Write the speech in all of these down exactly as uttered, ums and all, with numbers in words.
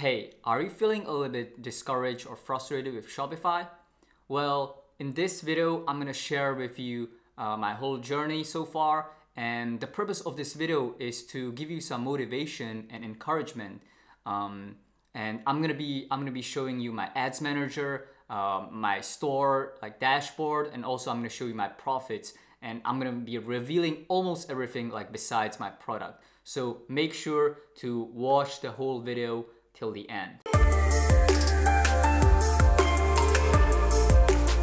Hey, are you feeling a little bit discouraged or frustrated with Shopify? Well, in this video, I'm gonna share with you uh, my whole journey so far. And the purpose of this video is to give you some motivation and encouragement. Um, and I'm gonna be I'm gonna be showing you my ads manager, uh, my store like dashboard, and also I'm gonna show you my profits. And I'm gonna be revealing almost everything like besides my product. So make sure to watch the whole video till the end.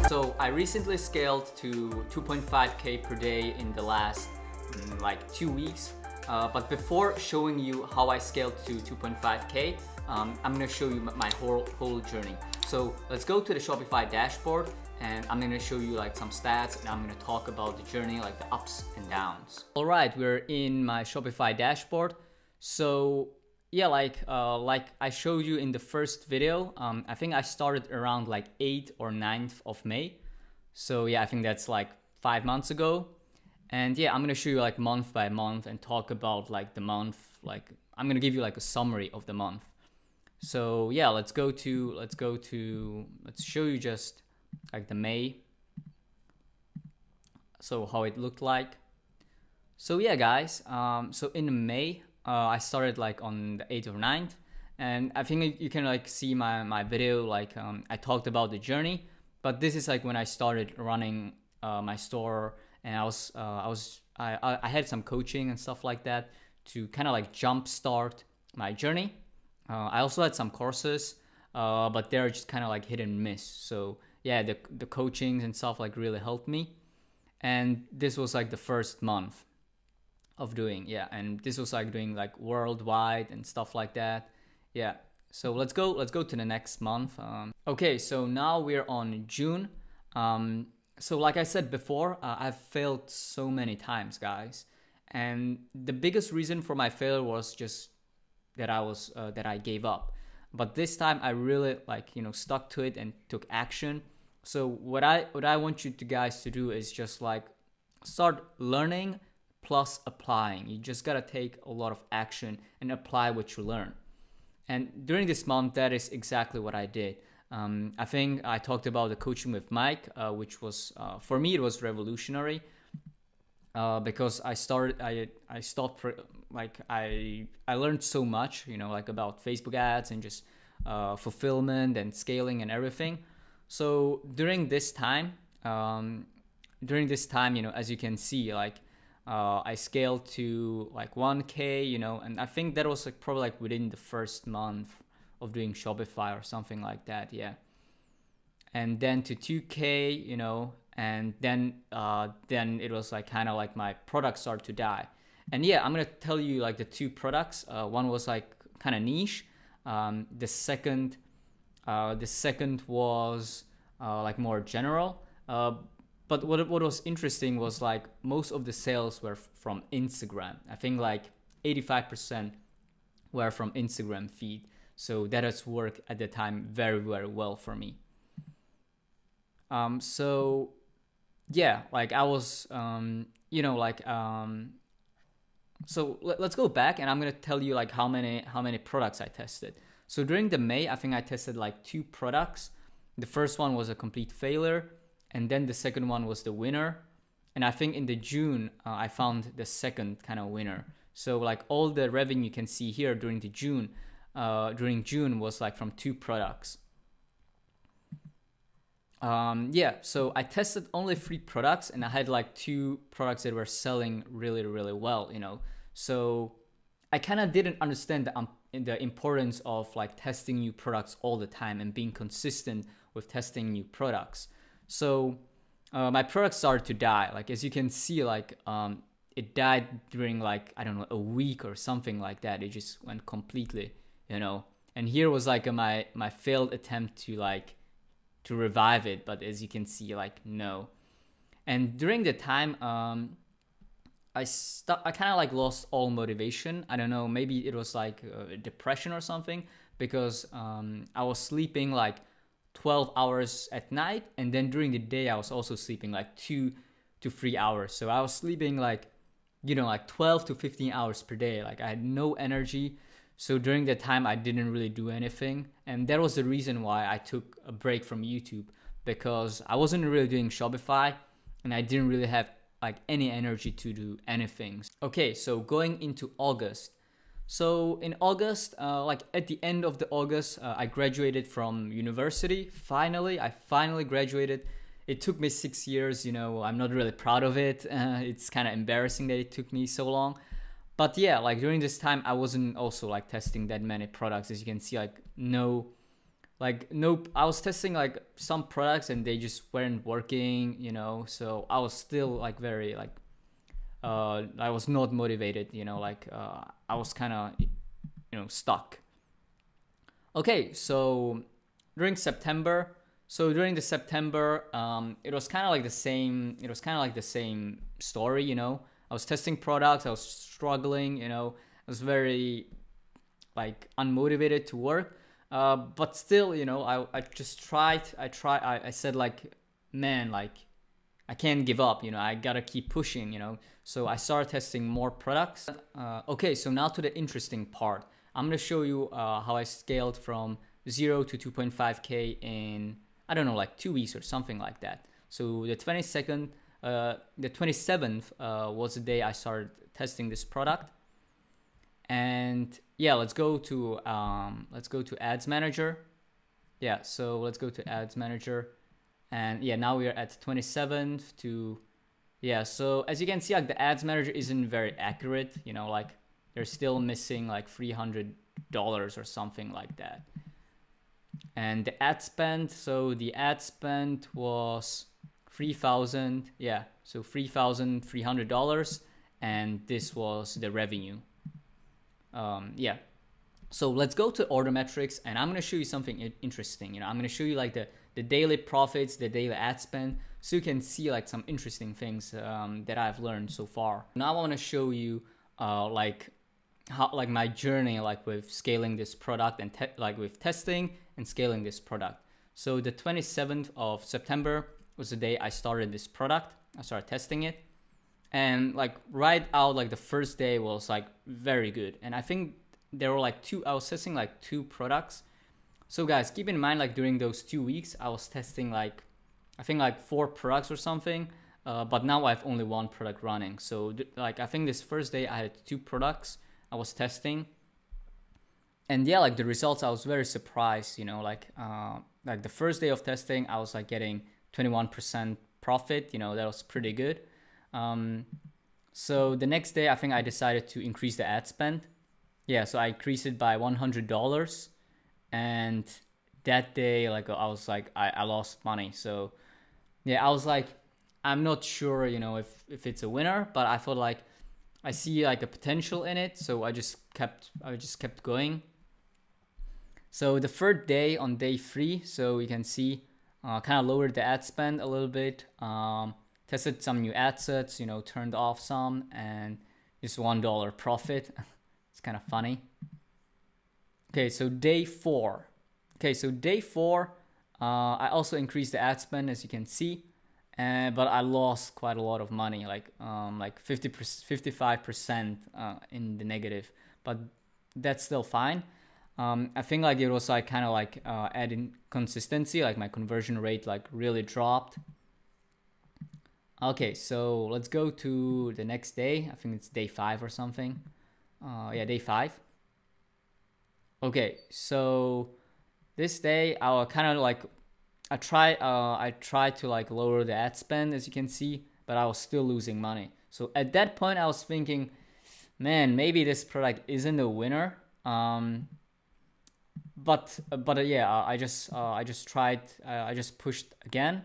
So I recently scaled to two point five K per day in the last mm, like two weeks. Uh, but before showing you how I scaled to two point five K, um, I'm gonna show you my whole, whole journey. So let's go to the Shopify dashboard and I'm gonna show you like some stats and I'm gonna talk about the journey, like the ups and downs. All right, we're in my Shopify dashboard. So yeah, like uh, like I showed you in the first video, um, I think I started around like eighth or ninth of May. So yeah, I think that's like five months ago. And yeah, I'm gonna show you like month by month and talk about like the month, like I'm gonna give you like a summary of the month. So yeah, let's go to, let's go to, let's show you just like the May. So how it looked like. So yeah, guys, um, so in May, Uh, I started like on the eighth or ninth, and I think you can like see my, my video, like um, I talked about the journey, but this is like when I started running uh, my store, and I was, uh, I, was I, I had some coaching and stuff like that to kind of like jumpstart my journey. Uh, I also had some courses, uh, but they're just kind of like hit and miss. So yeah, the, the coachings and stuff like really helped me. And this was like the first month of doing, yeah, and this was like doing like worldwide and stuff like that. Yeah, so let's go let's go to the next month. Um, okay, so now we're on June. Um, so like I said before, uh, I've failed so many times, guys, and the biggest reason for my failure was just that I was uh, that I gave up. But this time I really like you know stuck to it and took action. So what I what I want you to guys to do is just like start learning plus applying. You just gotta take a lot of action and apply what you learn. And during this month, that is exactly what I did. Um, I think I talked about the coaching with Mike, uh, which was, uh, for me, it was revolutionary uh, because I started, I, I stopped, like I, I learned so much, you know, like about Facebook ads and just uh, fulfillment and scaling and everything. So during this time, um, during this time, you know, as you can see, like, Uh, I scaled to like one K, you know, and I think that was like probably like within the first month of doing Shopify or something like that, yeah. And then to two K, you know, and then uh, then it was like kind of like my products started to die. And yeah, I'm gonna tell you like the two products. Uh, one was like kind of niche. Um, the second, uh, the second was uh, like more general. Uh, But what, what was interesting was like most of the sales were from Instagram. I think like eighty-five percent were from Instagram feed. So that has worked at the time very, very well for me. Um, so yeah, like I was, um, you know, like, um, so let, let's go back and I'm gonna tell you like how many, how many products I tested. So during the May, I think I tested like two products. The first one was a complete failure. And then the second one was the winner. And I think in the June, uh, I found the second kind of winner. So like all the revenue you can see here during the June, uh, during June was like from two products. Um, yeah, so I tested only three products and I had like two products that were selling really, really well, you know. So I kind of didn't understand the, um, the importance of like testing new products all the time and being consistent with testing new products. So uh, my products started to die. Like, as you can see, like um, it died during like, I don't know, a week or something like that. It just went completely, you know, and here was like a, my, my failed attempt to like, to revive it. But as you can see, like, no. And during the time, um, I stopped, I kind of like lost all motivation. I don't know, maybe it was like a depression or something because um, I was sleeping like twelve hours at night, and then during the day I was also sleeping like two to three hours. So I was sleeping like, you know, like twelve to fifteen hours per day. Like I had no energy. So during that time, I didn't really do anything. And that was the reason why I took a break from YouTube, because I wasn't really doing Shopify and I didn't really have like any energy to do anything. Okay, so going into August. So in August, uh, like at the end of the August, uh, I graduated from university. Finally, I finally graduated. It took me six years, you know, I'm not really proud of it. Uh, it's kind of embarrassing that it took me so long. But yeah, like during this time, I wasn't also like testing that many products. As you can see, like no, like nope. I was testing like some products and they just weren't working, you know. So I was still like very like, uh, I was not motivated, you know, like uh, I was kind of, you know, stuck. Okay, so during September, so during the September, um, it was kind of like the same. It was kind of like the same story, you know. I was testing products, I was struggling, you know, I was very like unmotivated to work, uh, but still, you know, I, I just tried, I tried, I, I said like, man, like I can't give up, you know, I gotta keep pushing, you know, so I started testing more products. Uh, okay, so now to the interesting part. I'm gonna show you uh, how I scaled from zero to two point five K in, I don't know, like two weeks or something like that. So the twenty-second, Uh, the twenty-seventh uh, was the day I started testing this product. And yeah, let's go to um, let's go to Ads Manager. Yeah, so let's go to Ads Manager, and yeah, now we are at twenty-seventh to yeah. So as you can see, like the Ads Manager isn't very accurate. You know, like they're still missing like three hundred dollars or something like that. And the ad spend. So the ad spend was three thousand, yeah, so three thousand three hundred dollars, and this was the revenue. Um, yeah, so let's go to order metrics, and I'm gonna show you something interesting. You know, I'm gonna show you like the the daily profits, the daily ad spend, so you can see like some interesting things um, that I've learned so far. Now I want to show you uh, like how like my journey like with scaling this product and like with testing and scaling this product. So the twenty-seventh of September was the day I started this product. I started testing it, and like right out, like the first day was like very good. And I think there were like two, I was testing like two products. So guys, keep in mind, like during those two weeks, I was testing like, I think like four products or something, uh, but now I have only one product running. So like, I think this first day I had two products I was testing, and yeah, like the results, I was very surprised, you know, like, uh, like the first day of testing, I was like getting twenty-one percent profit, you know, that was pretty good. Um, so the next day, I think I decided to increase the ad spend. Yeah, so I increased it by one hundred dollars. And that day, like I was like, I, I lost money. So yeah, I was like, I'm not sure, you know, if, if it's a winner, but I felt like I see like a potential in it. So I just kept, I just kept going. So the third day on day three, so you can see, Uh, kind of lowered the ad spend a little bit, um, tested some new ad sets, you know, turned off some, and just one dollar profit. It's kind of funny. Okay, so day four. Okay, so day four, uh, I also increased the ad spend, as you can see, and, but I lost quite a lot of money, like um, like fifty-five percent uh, in the negative, but that's still fine. Um, I think like it was like kind of like uh, adding consistency, like my conversion rate like really dropped. Okay, so let's go to the next day. I think it's day five or something. Uh, yeah, day five. Okay, so this day I kind of like I try uh, I tried to like lower the ad spend, as you can see, but I was still losing money. So at that point I was thinking, man, maybe this product isn't a winner. Um, But but uh, yeah, I just uh, I just tried uh, I just pushed again,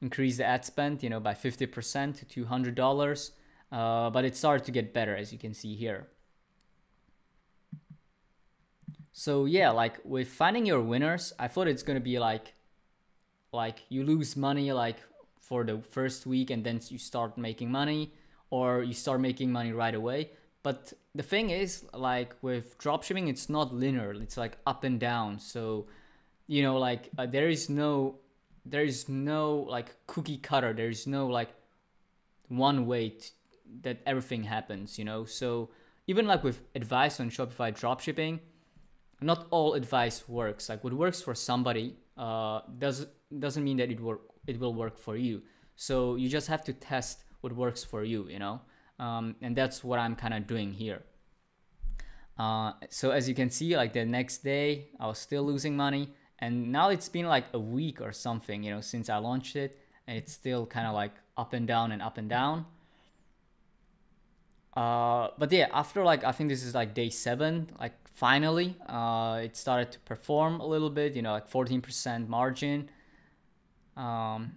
increased the ad spend, you know, by fifty percent to two hundred dollars. Uh, but it started to get better, as you can see here. So yeah, like with finding your winners, I thought it's gonna be like, like you lose money like for the first week and then you start making money, or you start making money right away. But the thing is, like with dropshipping, it's not linear. It's like up and down. So, you know, like uh, there is no, there is no like cookie cutter. There is no like one way that everything happens, you know? So even like with advice on Shopify dropshipping, not all advice works. Like what works for somebody uh, does, doesn't mean that it, work, it will work for you. So you just have to test what works for you, you know? Um, and that's what I'm kind of doing here. Uh, so as you can see, like the next day, I was still losing money. And now it's been like a week or something, you know, since I launched it. And it's still kind of like up and down and up and down. Uh, but yeah, after like, I think this is like day seven, like finally, uh, it started to perform a little bit, you know, like fourteen percent margin. Um,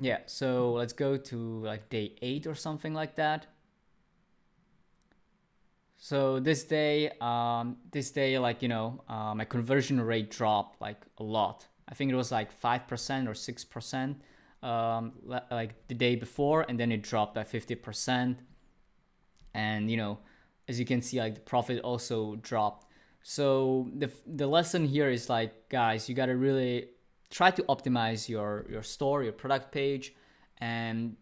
yeah, so let's go to like day eight or something like that. So this day, um, this day, like, you know, uh, my conversion rate dropped like a lot. I think it was like five percent or six percent um, like the day before, and then it dropped by fifty percent. And, you know, as you can see, like the profit also dropped. So the, the lesson here is like, guys, you got to really try to optimize your, your store, your product page. And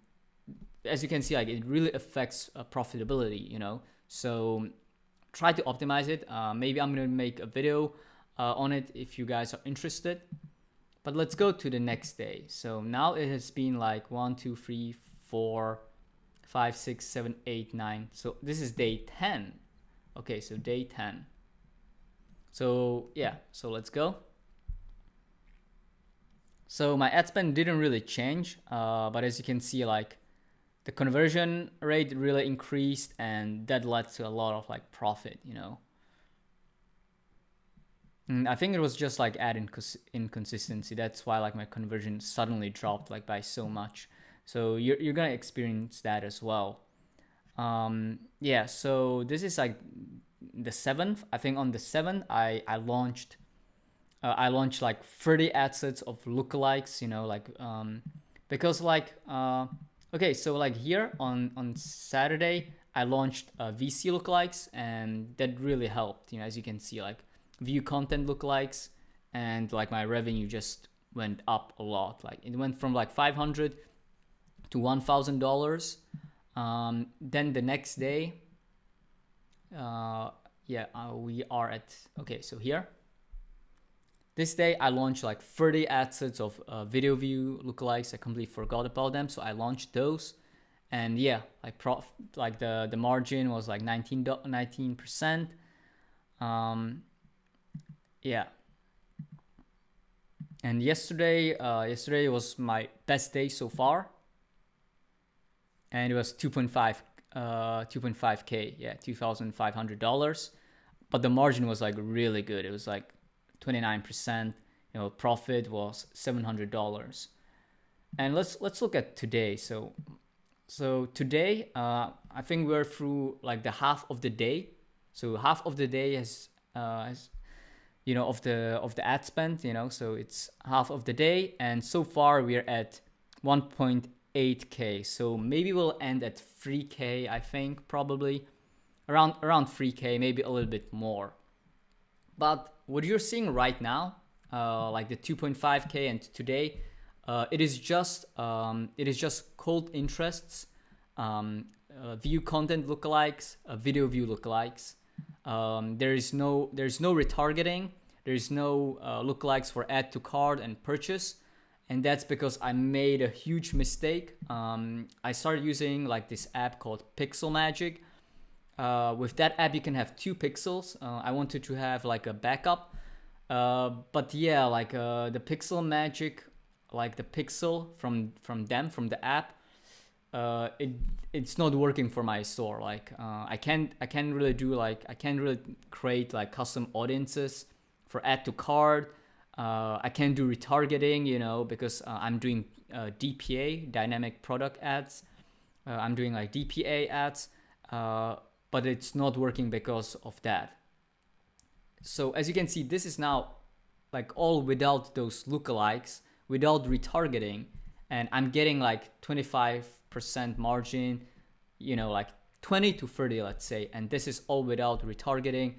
as you can see, like it really affects uh, profitability, you know, so try to optimize it. Uh, maybe I'm going to make a video uh, on it if you guys are interested. But let's go to the next day. So now it has been like one, two, three, four, five, six, seven, eight, nine. So this is day ten. Okay, so day ten. So yeah, so let's go. So my ad spend didn't really change, uh, but as you can see, like the conversion rate really increased, and that led to a lot of like profit, you know. And I think it was just like ad incons inconsistency. That's why like my conversion suddenly dropped like by so much. So you're, you're going to experience that as well. Um, yeah, so this is like the seventh. I think on the seventh, I, I launched, uh, I launched like thirty ad sets of lookalikes, you know, like, um, because like, uh, okay, so like here on, on Saturday, I launched uh, V C lookalikes, and that really helped, you know, as you can see, like view content lookalikes, and like my revenue just went up a lot. Like it went from like five hundred to one thousand dollars. Um, then the next day, uh, yeah, uh, we are at, okay, so here, this day I launched like thirty ad sets of uh, video view lookalikes. I completely forgot about them. So I launched those, and yeah, like prof, like the, the margin was like nineteen percent. Um, yeah. And yesterday, uh, yesterday was my best day so far. And it was two point five K, yeah, two thousand five hundred dollars. But the margin was like really good. It was like twenty-nine percent, you know, profit was seven hundred dollars. And let's let's look at today. So so today, uh, I think we're through like the half of the day. So half of the day has, uh, has, you know, of the of the ad spend, you know, so it's half of the day. And so far we're at one point eight K, so maybe we'll end at three K, I think, probably around around three K, maybe a little bit more. But what you're seeing right now, uh, like the two point five K and today, uh, it is just um, it is just cold interests, um, uh, view content lookalikes, uh, video view lookalikes. Um, there is no there is no retargeting. There is no uh, lookalikes for add to cart and purchase. And that's because I made a huge mistake. Um, I started using like this app called Pixel Magic. Uh, with that app, you can have two pixels. Uh, I wanted to have like a backup, uh, but yeah, like uh, the Pixel Magic, like the pixel from from them from the app, uh, it it's not working for my store. Like uh, I can't I can't really do like I can't really create like custom audiences for add to cart. Uh, I can't do retargeting, you know, because uh, I'm doing uh, D P A, dynamic product ads. Uh, I'm doing like D P A ads, uh, but it's not working because of that. So as you can see, this is now like all without those lookalikes, without retargeting. And I'm getting like twenty-five percent margin, you know, like twenty to thirty, let's say. And this is all without retargeting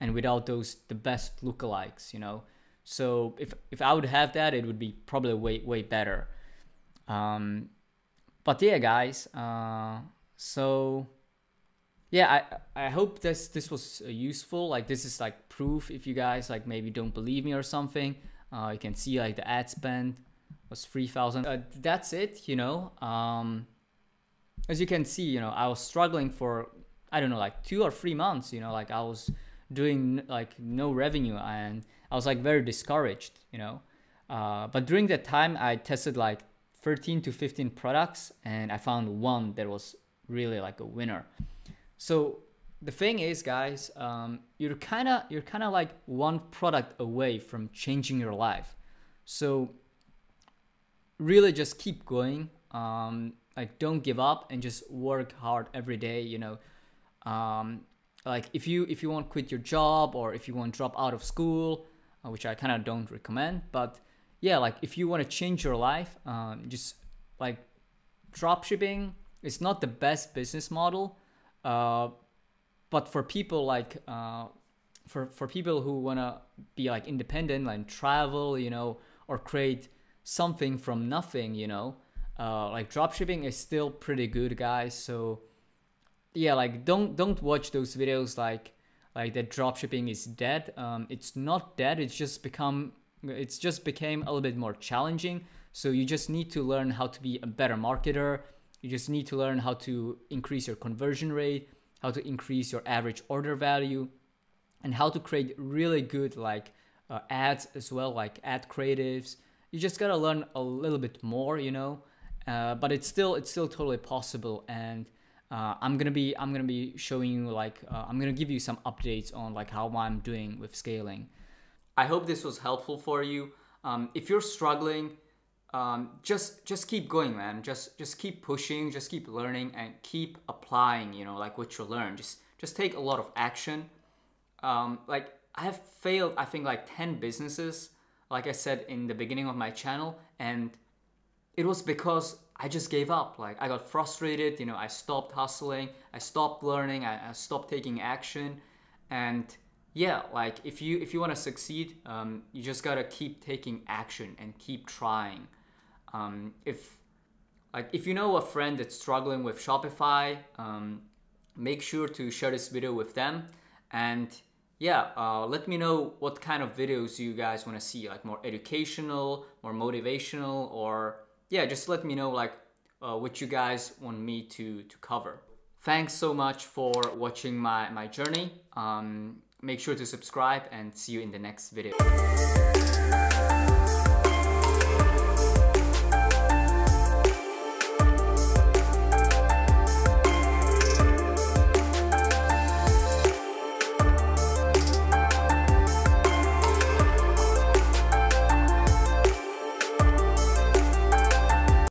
and without those, the best lookalikes, you know. So if, if I would have that, it would be probably way, way better. Um, but yeah, guys, uh, so yeah, I, I hope this, this was useful. Like, this is like proof if you guys like maybe don't believe me or something. Uh, you can see like the ad spend was three thousand. Uh, that's it, you know. Um, as you can see, you know, I was struggling for, I don't know, like two or three months, you know, like I was doing like no revenue and I was like very discouraged, you know. Uh, but during that time, I tested like thirteen to fifteen products and I found one that was really like a winner. So the thing is, guys, um, you're kind of you're kind of like one product away from changing your life. So really just keep going. Um, like, don't give up and just work hard every day, you know. Um, like if you if you want to quit your job or if you want to drop out of school, uh, which I kind of don't recommend, but yeah, like if you want to change your life, um, just like dropshipping, it's not the best business model. Uh, but for people like, uh, for, for people who want to be like independent, like travel, you know, or create something from nothing, you know, uh, like dropshipping is still pretty good, guys. So yeah, like don't, don't watch those videos like, like that dropshipping is dead. Um, it's not dead. It's just become, it's just became a little bit more challenging. So you just need to learn how to be a better marketer. You just need to learn how to increase your conversion rate, how to increase your average order value, and how to create really good like uh, ads as well, like ad creatives. You just gotta learn a little bit more, you know. Uh, but it's still it's still totally possible. And uh, I'm gonna be I'm gonna be showing you like uh, I'm gonna give you some updates on like how I'm doing with scaling. I hope this was helpful for you. Um, if you're struggling, Um, just just keep going, man. Just just keep pushing, just keep learning and keep applying, you know, like what you learn. Just just take a lot of action. Um, like I have failed, I think like ten businesses, like I said in the beginning of my channel, and it was because I just gave up. Like I got frustrated, you know, I stopped hustling, I stopped learning, I, I stopped taking action. And yeah, like if you if you want to succeed, um, you just gotta keep taking action and keep trying. Um, if like if you know a friend that's struggling with Shopify, um, make sure to share this video with them. And yeah, uh, let me know what kind of videos you guys want to see, like more educational, more motivational, or yeah, just let me know like uh, what you guys want me to to cover. Thanks so much for watching my my journey. Um, make sure to subscribe and see you in the next video.